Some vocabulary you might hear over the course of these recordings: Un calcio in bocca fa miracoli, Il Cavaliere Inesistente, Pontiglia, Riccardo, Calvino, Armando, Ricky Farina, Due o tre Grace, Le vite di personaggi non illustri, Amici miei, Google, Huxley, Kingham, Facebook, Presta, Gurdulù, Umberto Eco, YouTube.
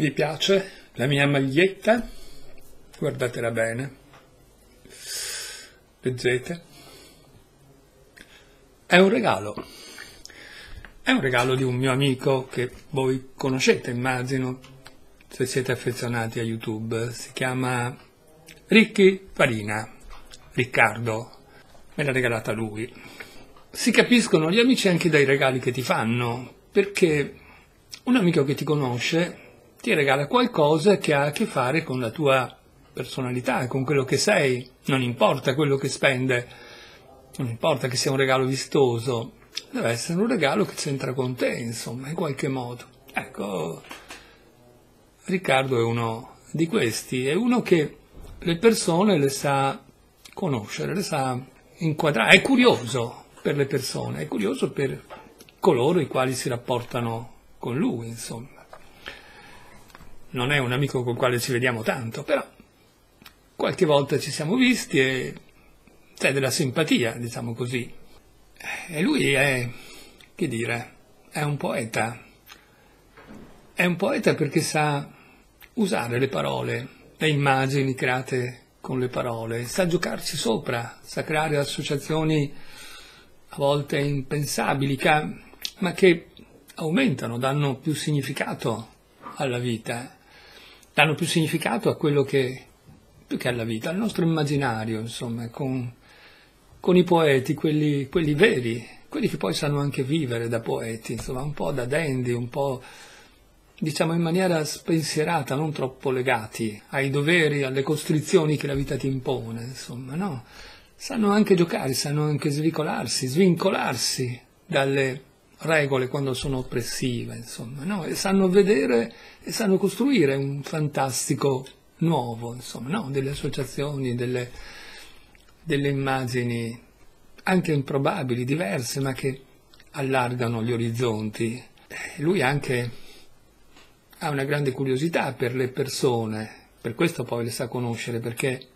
Vi piace la mia maglietta? Guardatela bene, leggete. È un regalo di un mio amico che voi conoscete, immagino, se siete affezionati a YouTube. Si chiama Ricky Farina, Riccardo, me l'ha regalata lui. Si capiscono gli amici anche dai regali che ti fanno, perché un amico che ti conosce ti regala qualcosa che ha a che fare con la tua personalità, con quello che sei. Non importa quello che spende, non importa che sia un regalo vistoso, deve essere un regalo che c'entra con te, insomma, in qualche modo. Ecco, Riccardo è uno di questi, è uno che le persone le sa conoscere, le sa inquadrare, è curioso per le persone, è curioso per coloro i quali si rapportano con lui, insomma. Non è un amico con il quale ci vediamo tanto, però qualche volta ci siamo visti e c'è della simpatia, diciamo così. E lui è, che dire, è un poeta. È un poeta perché sa usare le parole, le immagini create con le parole, sa giocarci sopra, sa creare associazioni a volte impensabili, ma che aumentano, danno più significato alla vita. Danno più significato a quello che, più che alla vita, al nostro immaginario, insomma, con i poeti, quelli veri, quelli che poi sanno anche vivere da poeti, insomma, un po' da dandy, un po', diciamo, in maniera spensierata, non troppo legati ai doveri, alle costrizioni che la vita ti impone, insomma, no? Sanno anche giocare, sanno anche svincolarsi dalle regole quando sono oppressive, insomma, no? E sanno vedere e sanno costruire un fantastico nuovo, insomma, no? Delle associazioni, delle immagini anche improbabili, diverse, ma che allargano gli orizzonti. Lui anche ha una grande curiosità per le persone, per questo poi le sa conoscere, perché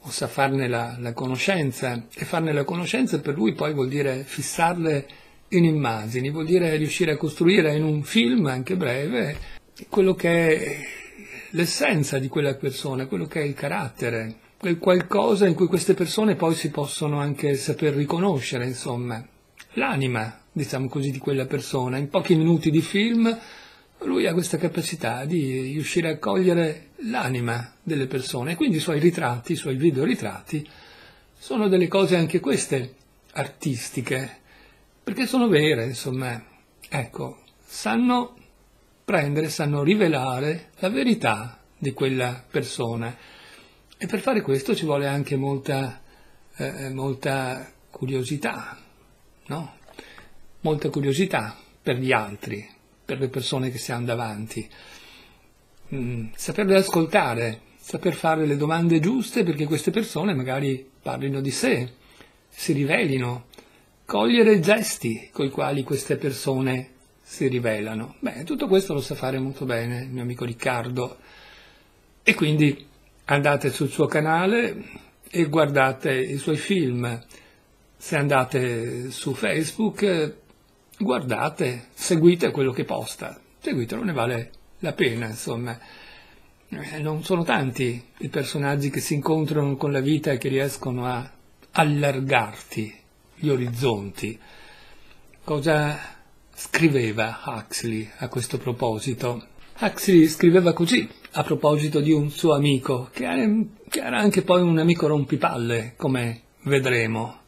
o sa farne la conoscenza, e farne la conoscenza per lui poi vuol dire fissarle in immagini, vuol dire riuscire a costruire in un film, anche breve, quello che è l'essenza di quella persona, quello che è il carattere, quel qualcosa in cui queste persone poi si possono anche saper riconoscere, insomma, l'anima, diciamo così, di quella persona. In pochi minuti di film lui ha questa capacità di riuscire a cogliere l'anima delle persone, e quindi i suoi ritratti, i suoi videoritratti sono delle cose anche queste artistiche, perché sono vere, insomma, ecco, sanno prendere, sanno rivelare la verità di quella persona, e per fare questo ci vuole anche molta curiosità, no? Molta curiosità per gli altri, per le persone che si hanno davanti, saperle ascoltare, saper fare le domande giuste perché queste persone magari parlino di sé, si rivelino, cogliere i gesti coi quali queste persone si rivelano. Beh, tutto questo lo sa fare molto bene il mio amico Riccardo, e quindi andate sul suo canale e guardate i suoi film. Se andate su Facebook, guardate, seguite quello che posta, seguitelo, ne vale la pena, insomma. Non sono tanti i personaggi che si incontrano con la vita e che riescono a allargarti gli orizzonti. Cosa scriveva Huxley a questo proposito? Huxley scriveva così a proposito di un suo amico, che era anche poi un amico rompipalle, come vedremo,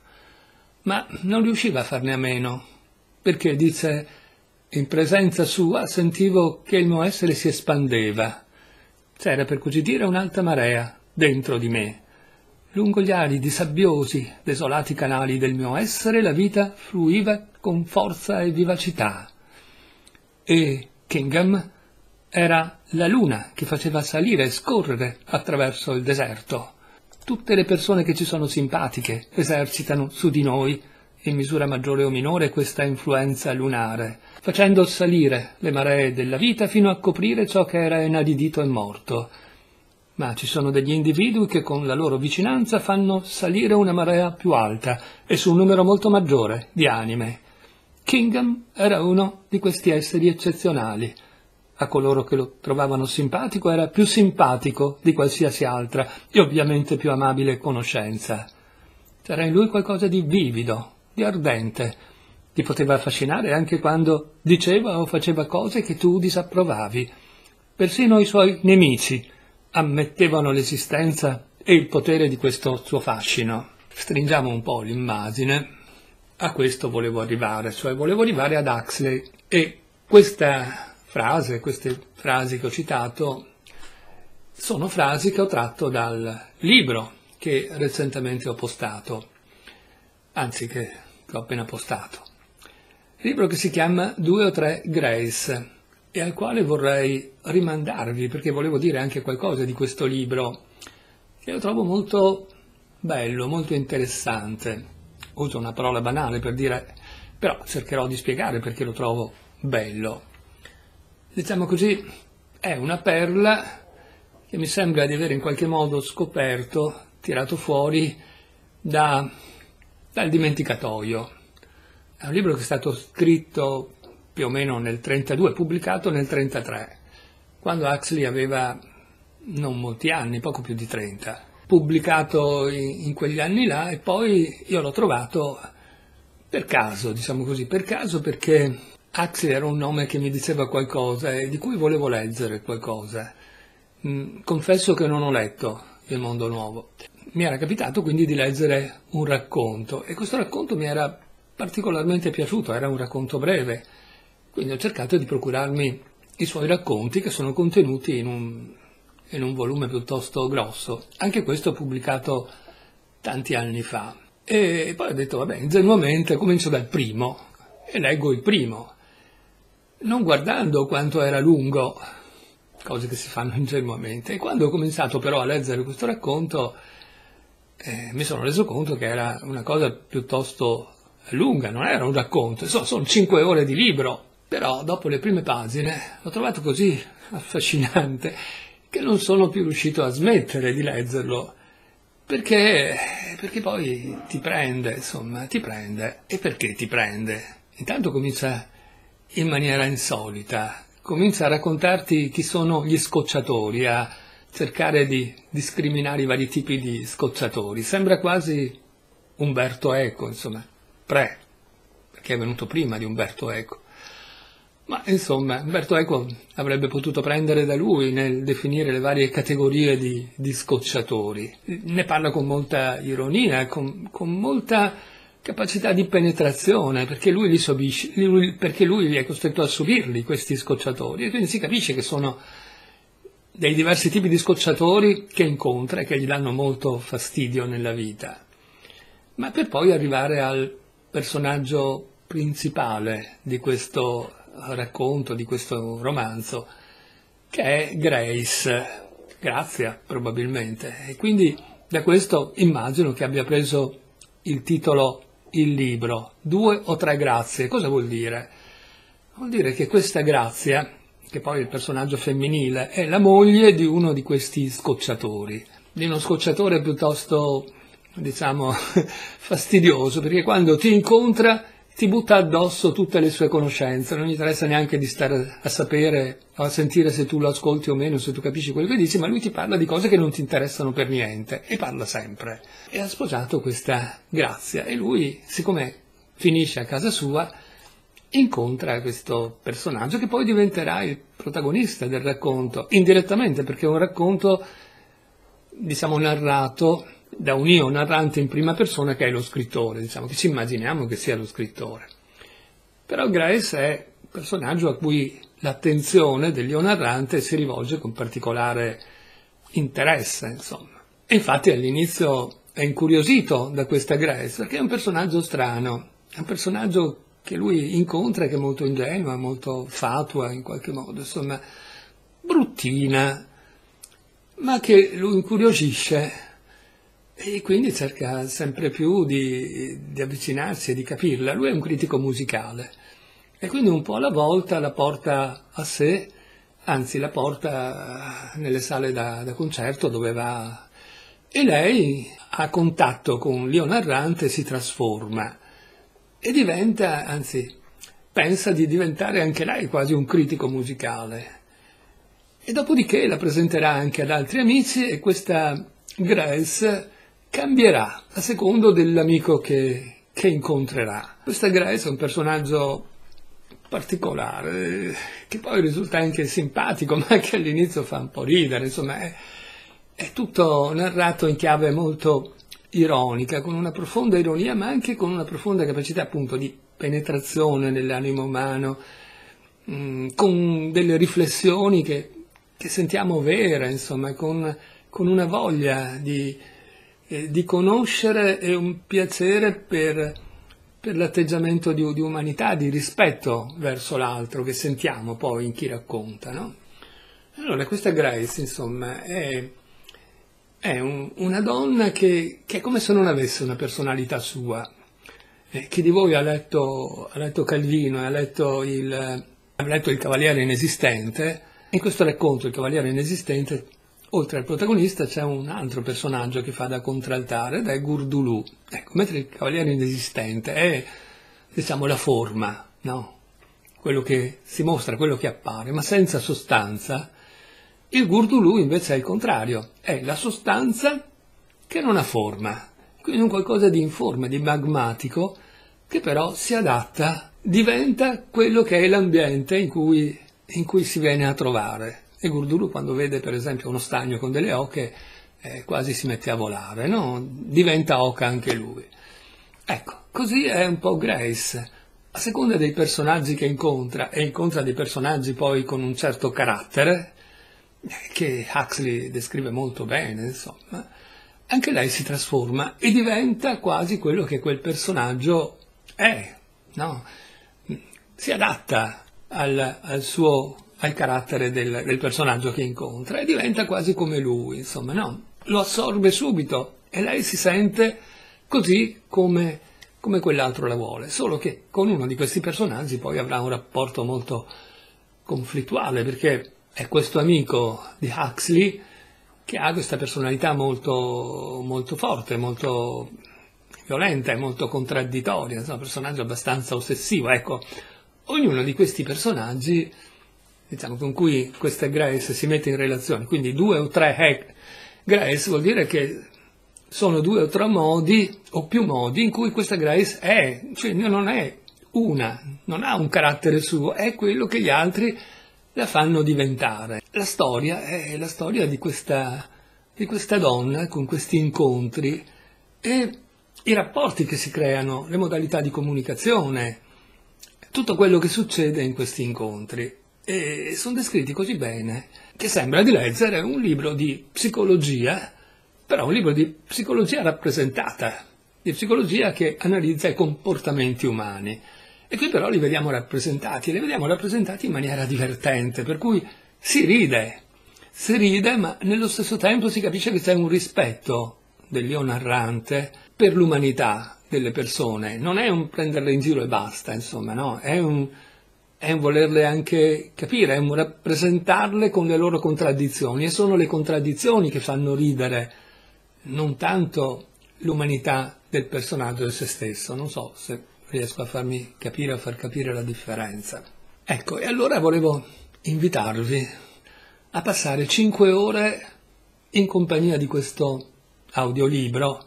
ma non riusciva a farne a meno, perché dice: in presenza sua sentivo che il mio essere si espandeva, c'era per così dire un'alta marea dentro di me. Lungo gli aridi, sabbiosi, desolati canali del mio essere, la vita fluiva con forza e vivacità. E Kingham era la luna che faceva salire e scorrere attraverso il deserto. Tutte le persone che ci sono simpatiche esercitano su di noi, in misura maggiore o minore, questa influenza lunare, facendo salire le maree della vita fino a coprire ciò che era inaridito e morto. Ma ci sono degli individui che con la loro vicinanza fanno salire una marea più alta e su un numero molto maggiore di anime. Kingham era uno di questi esseri eccezionali. a coloro che lo trovavano simpatico era più simpatico di qualsiasi altra e ovviamente più amabile conoscenza. C'era in lui qualcosa di vivido, di ardente, ti poteva affascinare anche quando diceva o faceva cose che tu disapprovavi. Persino i suoi nemici ammettevano l'esistenza e il potere di questo suo fascino. Stringiamo un po' l'immagine. A questo volevo arrivare, cioè volevo arrivare ad Huxley, e queste frasi che ho citato sono frasi che ho tratto dal libro che recentemente ho postato, anzi che ho appena postato, il libro che si chiama Due o tre Grace e al quale vorrei rimandarvi perché volevo dire anche qualcosa di questo libro che lo trovo molto bello, molto interessante. Uso una parola banale per dire, però cercherò di spiegare perché lo trovo bello. Diciamo così, è una perla che mi sembra di aver in qualche modo scoperto, tirato fuori dal dimenticatoio. È un libro che è stato scritto più o meno nel 1932, pubblicato nel 1933, quando Huxley aveva non molti anni, poco più di 30. Pubblicato in quegli anni là, e poi io l'ho trovato per caso, diciamo così, per caso, perché Huxley era un nome che mi diceva qualcosa e di cui volevo leggere qualcosa. Confesso che non ho letto Il Mondo Nuovo. Mi era capitato quindi di leggere un racconto e questo racconto mi era particolarmente piaciuto, era un racconto breve, quindi ho cercato di procurarmi i suoi racconti che sono contenuti in un volume piuttosto grosso, anche questo pubblicato tanti anni fa. E poi ho detto, vabbè, ingenuamente comincio dal primo e leggo il primo, non guardando quanto era lungo, cose che si fanno ingenuamente. E quando ho cominciato però a leggere questo racconto mi sono reso conto che era una cosa piuttosto lunga, non era un racconto, sono 5 ore di libro, però dopo le prime pagine l'ho trovato così affascinante che non sono più riuscito a smettere di leggerlo, perché poi ti prende, insomma, ti prende. E perché ti prende? Intanto comincia in maniera insolita, comincia a raccontarti chi sono gli scocciatori, a cercare di discriminare i vari tipi di scocciatori. Sembra quasi Umberto Eco, insomma, perché è venuto prima di Umberto Eco. Ma insomma, Umberto Eco avrebbe potuto prendere da lui nel definire le varie categorie di scocciatori. Ne parla con molta ironia, con molta capacità di penetrazione, perché lui li subisce, perché lui è costretto a subirli, questi scocciatori, e quindi si capisce che sono dei diversi tipi di scocciatori che incontra e che gli danno molto fastidio nella vita. Ma per poi arrivare al personaggio principale di questo racconto, di questo romanzo, che è Grace, Grazia probabilmente, e quindi da questo immagino che abbia preso il titolo il libro, Due o tre grazie. Cosa vuol dire? Vuol dire che questa Grazia, che poi è il personaggio femminile, è la moglie di uno di questi scocciatori, di uno scocciatore piuttosto, diciamo, fastidioso, perché quando ti incontra ti butta addosso tutte le sue conoscenze, non gli interessa neanche di stare a sapere o a sentire se tu lo ascolti o meno, se tu capisci quello che dici, ma lui ti parla di cose che non ti interessano per niente, e parla sempre. E ha sposato questa Grazia, e lui, siccome finisce a casa sua, incontra questo personaggio che poi diventerà il protagonista del racconto, indirettamente, perché è un racconto, diciamo, narrato da un io narrante in prima persona che è lo scrittore, diciamo, che ci immaginiamo che sia lo scrittore. Però Grace è un personaggio a cui l'attenzione dell'io narrante si rivolge con particolare interesse, insomma. E infatti all'inizio è incuriosito da questa Grace, perché è un personaggio strano, è un personaggio che lui incontra che è molto ingenua, molto fatua in qualche modo, insomma, bruttina, ma che lo incuriosisce. E quindi cerca sempre più di avvicinarsi e di capirla. Lui è un critico musicale e quindi un po' alla volta la porta a sé, anzi la porta nelle sale da concerto dove va, e lei a contatto con l'io narrante si trasforma e diventa, anzi pensa di diventare anche lei quasi un critico musicale. e dopodiché la presenterà anche ad altri amici e questa Grace cambierà a secondo dell'amico che incontrerà. Questa Grace è un personaggio particolare, che poi risulta anche simpatico, ma che all'inizio fa un po' ridere, insomma è tutto narrato in chiave molto ironica, con una profonda ironia, ma anche con una profonda capacità appunto di penetrazione nell'animo umano, con delle riflessioni che sentiamo vere, insomma, con una voglia di conoscere e un piacere per l'atteggiamento di umanità, di rispetto verso l'altro che sentiamo poi in chi racconta, no? Allora questa Grace, insomma, è una donna che è come se non avesse una personalità sua. Chi di voi ha letto Calvino, ha letto Il Cavaliere Inesistente? In questo racconto, Il Cavaliere Inesistente, oltre al protagonista c'è un altro personaggio che fa da contraltare, ed è Gurdulù. Ecco, mentre Il Cavaliere Inesistente è, diciamo, la forma, no? Quello che si mostra, quello che appare, ma senza sostanza. Il Gurdulù invece è il contrario, è la sostanza che non ha forma, quindi un qualcosa di informe, di magmatico, che però si adatta, diventa quello che è l'ambiente in cui si viene a trovare. E Gurdulù, quando vede per esempio uno stagno con delle oche, quasi si mette a volare, no? Diventa oca anche lui. Ecco, così è un po' Grace. A seconda dei personaggi che incontra, e incontra dei personaggi poi con un certo carattere, che Huxley descrive molto bene, insomma, anche lei si trasforma e diventa quasi quello che quel personaggio è, no? Si adatta al carattere del personaggio che incontra e diventa quasi come lui, insomma, no? Lo assorbe subito e lei si sente così come quell'altro la vuole, solo che con uno di questi personaggi poi avrà un rapporto molto conflittuale, perché è questo amico di Huxley che ha questa personalità molto, molto forte, molto violenta e molto contraddittoria, insomma, un personaggio abbastanza ossessivo. Ecco, ognuno di questi personaggi, diciamo, con cui questa Grace si mette in relazione, quindi 2 o 3 Grace vuol dire che sono 2 o 3 modi o più modi in cui questa Grace è, cioè non è una, non ha un carattere suo, è quello che gli altri la fanno diventare. La storia è la storia di questa donna con questi incontri e i rapporti che si creano, le modalità di comunicazione, tutto quello che succede in questi incontri. E sono descritti così bene che sembra di leggere un libro di psicologia, però un libro di psicologia rappresentata, di psicologia che analizza i comportamenti umani. E qui però li vediamo rappresentati, in maniera divertente, per cui si ride, ma nello stesso tempo si capisce che c'è un rispetto dell'io narrante per l'umanità delle persone. Non è un prenderle in giro e basta, insomma, no? È un volerle anche capire, è un rappresentarle con le loro contraddizioni, e sono le contraddizioni che fanno ridere, non tanto l'umanità del personaggio e se stesso. Non so se riesco a farmi capire, a far capire la differenza. Ecco, e allora volevo invitarvi a passare 5 ore in compagnia di questo audiolibro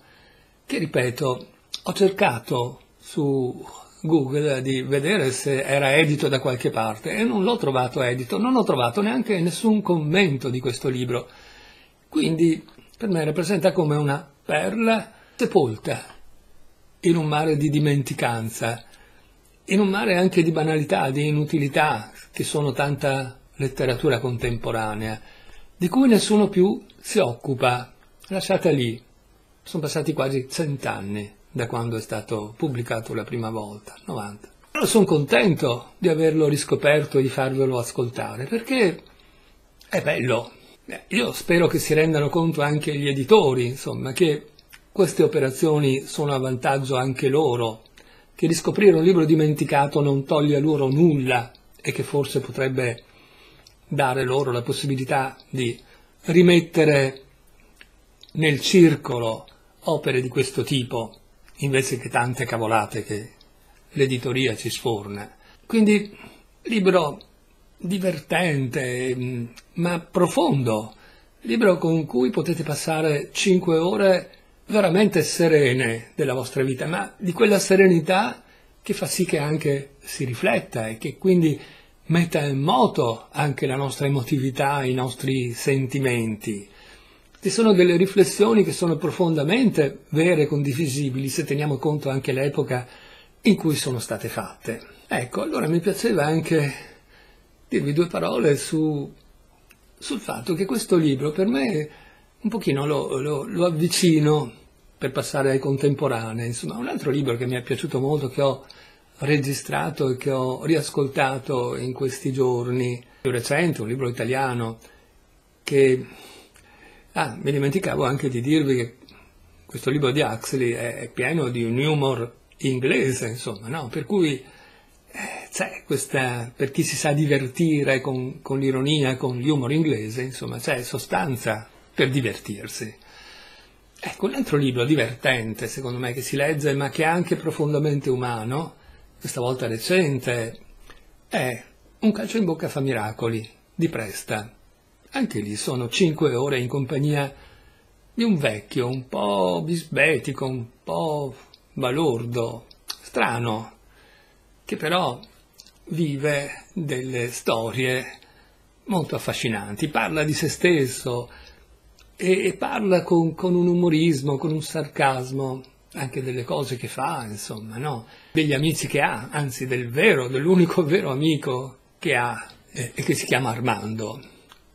che, ripeto, ho cercato su Google di vedere se era edito da qualche parte e non l'ho trovato edito, non ho trovato neanche nessun commento di questo libro. Quindi per me rappresenta come una perla sepolta in un mare di dimenticanza, in un mare anche di banalità, di inutilità, che sono tanta letteratura contemporanea, di cui nessuno più si occupa, lasciata lì. Sono passati quasi 100 anni da quando è stato pubblicato la prima volta, 90. Però sono contento di averlo riscoperto e di farvelo ascoltare, perché è bello. Io spero che si rendano conto anche gli editori, insomma, che queste operazioni sono a vantaggio anche loro, che riscoprire un libro dimenticato non toglie a loro nulla e che forse potrebbe dare loro la possibilità di rimettere nel circolo opere di questo tipo, invece che tante cavolate che l'editoria ci sforna. Quindi, libro divertente, ma profondo, libro con cui potete passare 5 ore veramente serene della vostra vita, ma di quella serenità che fa sì che anche si rifletta e che quindi metta in moto anche la nostra emotività, i nostri sentimenti. Ci sono delle riflessioni che sono profondamente vere e condivisibili, se teniamo conto anche dell'epoca in cui sono state fatte. Ecco, allora mi piaceva anche dirvi due parole sul fatto che questo libro per me un pochino lo avvicino per passare ai contemporanei. Insomma, un altro libro che mi è piaciuto molto, che ho registrato e che ho riascoltato in questi giorni, più recente, un libro italiano, che... mi dimenticavo anche di dirvi che questo libro di Huxley è pieno di un humor inglese, insomma, no? Per cui c'è questa, per chi si sa divertire con l'ironia, con l'humor inglese, insomma, c'è sostanza per divertirsi. Ecco, un altro libro divertente, secondo me, che si legge ma che è anche profondamente umano, questa volta recente, è Un calcio in bocca fa miracoli, di Presta. Anche lì sono 5 ore in compagnia di un vecchio, un po' bisbetico, un po' balordo, strano, che però vive delle storie molto affascinanti, parla di se stesso e parla con un umorismo, con un sarcasmo, anche delle cose che fa, insomma, no? Degli amici che ha, anzi dell'unico vero amico che ha e che si chiama Armando.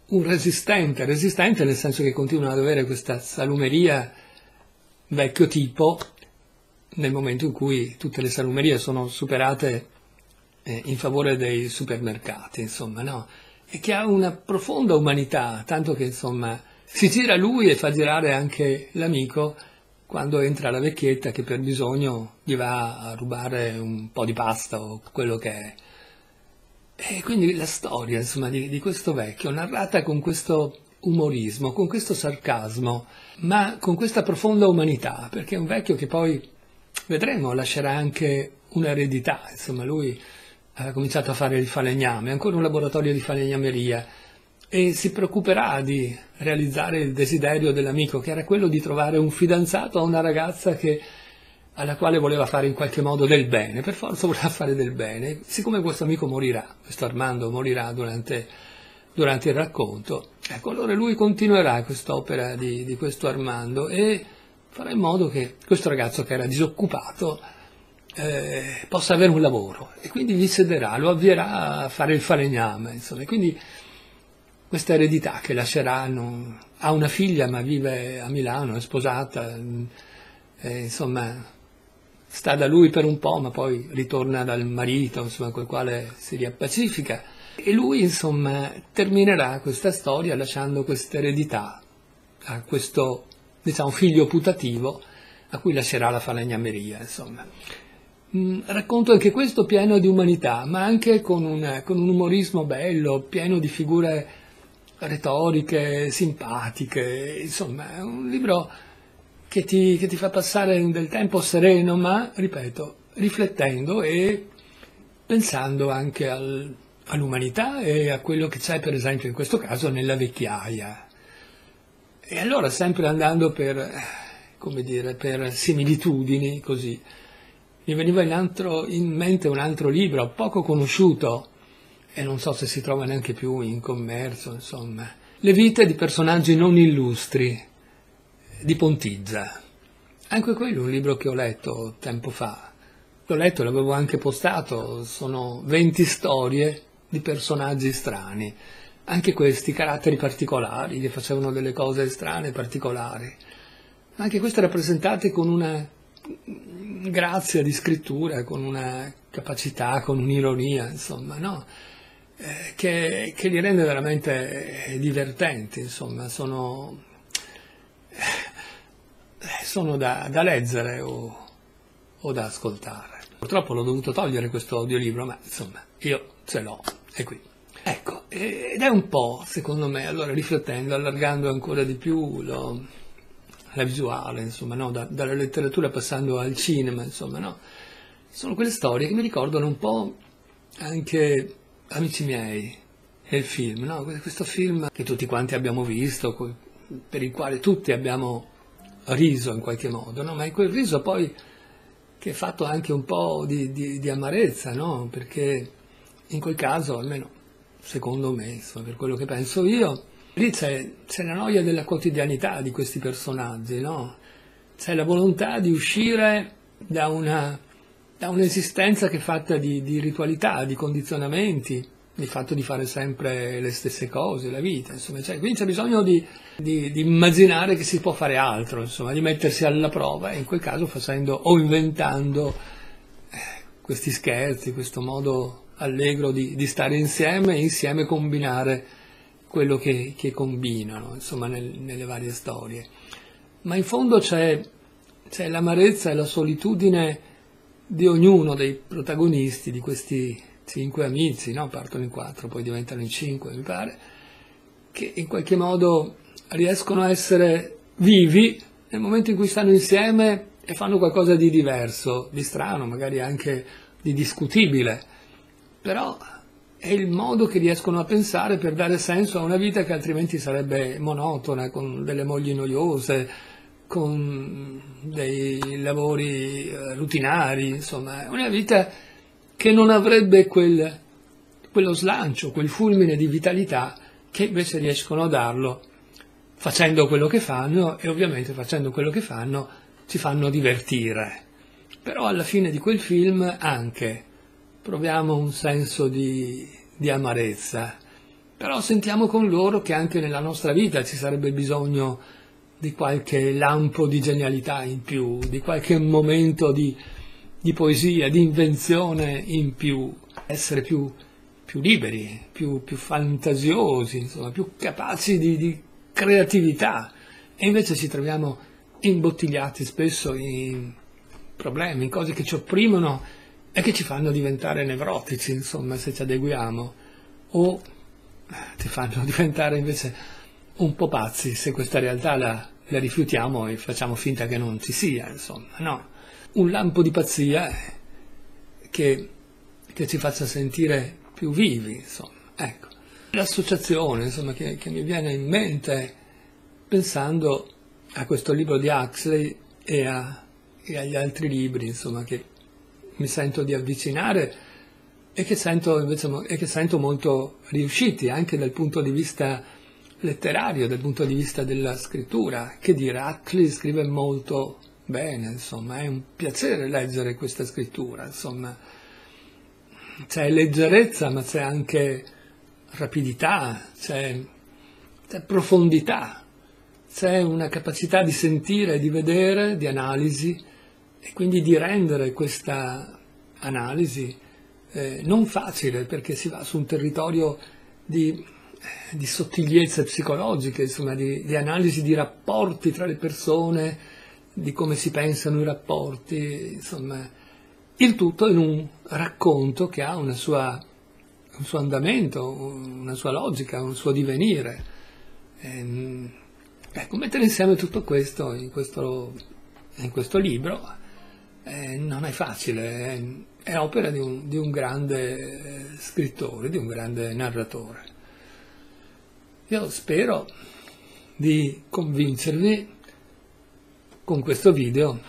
Un resistente nel senso che continua ad avere questa salumeria vecchio tipo nel momento in cui tutte le salumerie sono superate in favore dei supermercati, insomma, no? E che ha una profonda umanità, tanto che, insomma, si gira lui e fa girare anche l'amico quando entra la vecchietta che per bisogno gli va a rubare un po' di pasta o quello che è. E quindi la storia, insomma, di questo vecchio, narrata con questo umorismo, con questo sarcasmo, ma con questa profonda umanità, perché è un vecchio che poi, vedremo, lascerà anche un'eredità. Insomma, lui ha cominciato a fare il falegname, ancora un laboratorio di falegnameria, e si preoccuperà di realizzare il desiderio dell'amico, che era quello di trovare un fidanzato a una ragazza alla quale voleva fare in qualche modo del bene, per forza voleva fare del bene. Siccome questo amico morirà, questo Armando morirà durante il racconto, ecco, allora lui continuerà quest'opera di questo Armando e farà in modo che questo ragazzo che era disoccupato possa avere un lavoro, e quindi gli cederà, lo avvierà a fare il falegname, insomma. E quindi questa eredità che lasceranno, ha una figlia ma vive a Milano, è sposata, insomma... sta da lui per un po', ma poi ritorna dal marito, insomma, col quale si riappacifica. E lui, insomma, terminerà questa storia lasciando questa eredità a questo, diciamo, figlio putativo a cui lascerà la falegnameria, insomma. Racconto anche questo pieno di umanità, ma anche con un umorismo bello, pieno di figure retoriche, simpatiche, insomma, è un libro... Che ti fa passare del tempo sereno, ma, ripeto, riflettendo e pensando anche all'umanità e a quello che c'è, per esempio, in questo caso, nella vecchiaia. E allora, sempre andando per similitudini, così, mi veniva in mente un altro libro, poco conosciuto, e non so se si trova neanche più in commercio, insomma, Le vite di personaggi non illustri, di Pontiglia. Anche quello è un libro che ho letto tempo fa, l'avevo anche postato, sono 20 storie di personaggi strani, anche questi caratteri particolari che facevano delle cose strane e particolari, ma anche queste rappresentate con una grazia di scrittura, con una capacità, con un'ironia, insomma, no? Che li rende veramente divertenti, insomma, sono da leggere o da ascoltare. Purtroppo l'ho dovuto togliere questo audiolibro, ma insomma io ce l'ho, è qui. Ecco, ed è un po', secondo me, allora riflettendo, allargando ancora di più la visuale, insomma, no? Dalla letteratura passando al cinema, insomma, no? Sono quelle storie che mi ricordano un po' anche Amici miei, è il film, no? Questo film che tutti quanti abbiamo visto, per il quale tutti abbiamo riso in qualche modo, no? Ma è quel riso poi che è fatto anche un po' di amarezza, no? Perché in quel caso, almeno secondo me, insomma, per quello che penso io, lì c'è la noia della quotidianità di questi personaggi, no? C'è la volontà di uscire da un'esistenza che è fatta di ritualità, di condizionamenti, di fatto di fare sempre le stesse cose, la vita, insomma, cioè, quindi c'è bisogno di immaginare che si può fare altro, insomma, di mettersi alla prova, e in quel caso facendo o inventando questi scherzi, questo modo allegro di stare insieme e insieme combinare quello che combinano, insomma, nelle varie storie. Ma in fondo c'è l'amarezza e la solitudine di ognuno dei protagonisti, di questi 5 amici, no? Partono in 4, poi diventano in 5, mi pare, che in qualche modo riescono a essere vivi nel momento in cui stanno insieme e fanno qualcosa di diverso, di strano, magari anche di discutibile, però è il modo che riescono a pensare per dare senso a una vita che altrimenti sarebbe monotona, con delle mogli noiose, con dei lavori rutinari, insomma, è una vita che non avrebbe quello slancio, quel fulmine di vitalità che invece riescono a darlo facendo quello che fanno, e ovviamente facendo quello che fanno ci fanno divertire. Però alla fine di quel film anche proviamo un senso di amarezza, però sentiamo con loro che anche nella nostra vita ci sarebbe bisogno di qualche lampo di genialità in più, di qualche momento di poesia, di invenzione in più, essere più liberi, più fantasiosi, insomma, più capaci di creatività, e invece ci troviamo imbottigliati spesso in problemi, in cose che ci opprimono e che ci fanno diventare nevrotici, insomma, se ci adeguiamo, o ci fanno diventare invece un po' pazzi se questa realtà la rifiutiamo e facciamo finta che non ci sia, insomma, no? Un lampo di pazzia che ci faccia sentire più vivi, insomma, ecco. L'associazione, insomma, che mi viene in mente pensando a questo libro di Huxley e agli altri libri, insomma, che mi sento di avvicinare e che sento molto riusciti anche dal punto di vista letterario, dal punto di vista della scrittura, che dire, Huxley scrive molto bene, insomma, è un piacere leggere questa scrittura, insomma, c'è leggerezza ma c'è anche rapidità, c'è profondità, c'è una capacità di sentire, di vedere, di analisi, e quindi di rendere questa analisi non facile, perché si va su un territorio di sottigliezze psicologiche, insomma, di analisi di rapporti tra le persone, di come si pensano i rapporti, insomma, il tutto in un racconto che ha un suo andamento, una sua logica, un suo divenire. Ecco, mettere insieme tutto questo in questo libro non è facile, è opera di un grande scrittore, di un grande narratore. Io spero di convincervi con questo video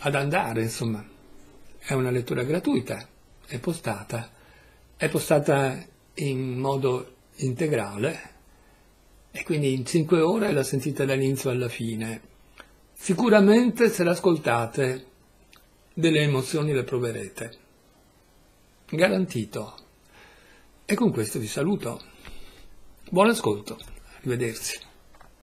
ad andare, insomma, è una lettura gratuita, è postata in modo integrale, e quindi in 5 ore la sentite dall'inizio alla fine. Sicuramente se l'ascoltate delle emozioni le proverete, garantito. E con questo vi saluto, buon ascolto, arrivederci.